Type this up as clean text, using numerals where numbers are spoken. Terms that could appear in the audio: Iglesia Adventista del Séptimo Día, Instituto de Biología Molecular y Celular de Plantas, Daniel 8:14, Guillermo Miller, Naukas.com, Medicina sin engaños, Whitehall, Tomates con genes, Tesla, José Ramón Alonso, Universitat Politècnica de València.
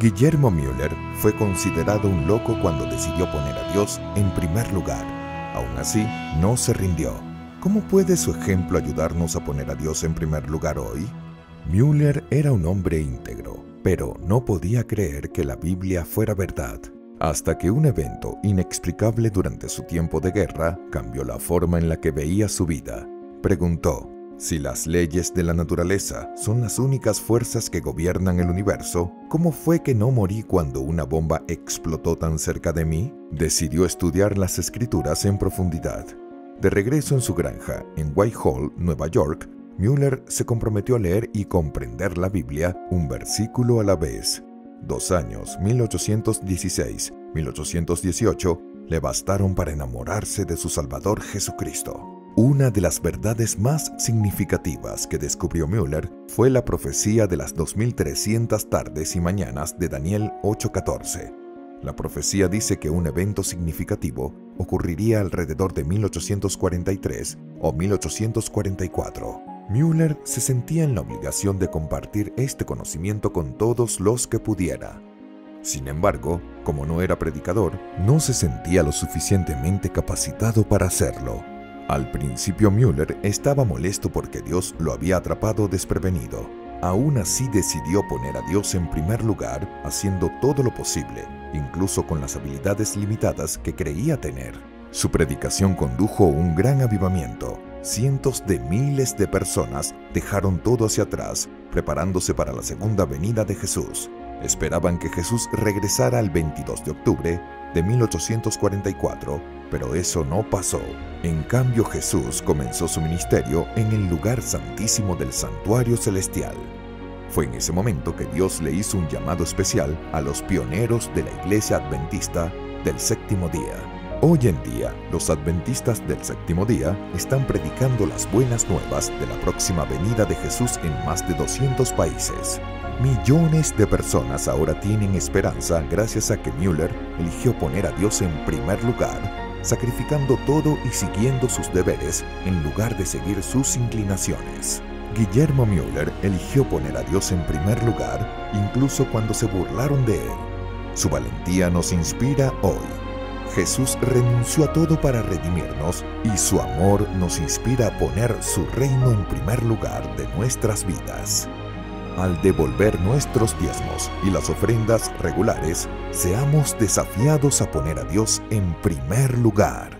Guillermo Miller fue considerado un loco cuando decidió poner a Dios en primer lugar. Aún así, no se rindió. ¿Cómo puede su ejemplo ayudarnos a poner a Dios en primer lugar hoy? Miller era un hombre íntegro, pero no podía creer que la Biblia fuera verdad, hasta que un evento inexplicable durante su tiempo de guerra cambió la forma en la que veía su vida. Preguntó, si las leyes de la naturaleza son las únicas fuerzas que gobiernan el universo, ¿cómo fue que no morí cuando una bomba explotó tan cerca de mí? Decidió estudiar las escrituras en profundidad. De regreso en su granja, en Whitehall, Nueva York, Miller se comprometió a leer y comprender la Biblia un versículo a la vez. 2 años, 1816, 1818, le bastaron para enamorarse de su Salvador Jesucristo. Una de las verdades más significativas que descubrió Miller fue la profecía de las 2300 tardes y mañanas de Daniel 8:14. La profecía dice que un evento significativo ocurriría alrededor de 1843 o 1844. Miller se sentía en la obligación de compartir este conocimiento con todos los que pudiera. Sin embargo, como no era predicador, no se sentía lo suficientemente capacitado para hacerlo. Al principio Miller estaba molesto porque Dios lo había atrapado desprevenido. Aún así decidió poner a Dios en primer lugar, haciendo todo lo posible, incluso con las habilidades limitadas que creía tener. Su predicación condujo a un gran avivamiento. Cientos de miles de personas dejaron todo hacia atrás, preparándose para la segunda venida de Jesús. Esperaban que Jesús regresara el 22 de octubre de 1844, pero eso no pasó. En cambio, Jesús comenzó su ministerio en el lugar santísimo del santuario celestial. Fue en ese momento que Dios le hizo un llamado especial a los pioneros de la Iglesia Adventista del Séptimo Día. Hoy en día, los adventistas del séptimo día están predicando las buenas nuevas de la próxima venida de Jesús en más de 200 países. Millones de personas ahora tienen esperanza gracias a que Miller eligió poner a Dios en primer lugar, sacrificando todo y siguiendo sus deberes en lugar de seguir sus inclinaciones. Guillermo Miller eligió poner a Dios en primer lugar, incluso cuando se burlaron de él. Su valentía nos inspira hoy. Jesús renunció a todo para redimirnos y su amor nos inspira a poner su reino en primer lugar de nuestras vidas. Al devolver nuestros diezmos y las ofrendas regulares, seamos desafiados a poner a Dios en primer lugar.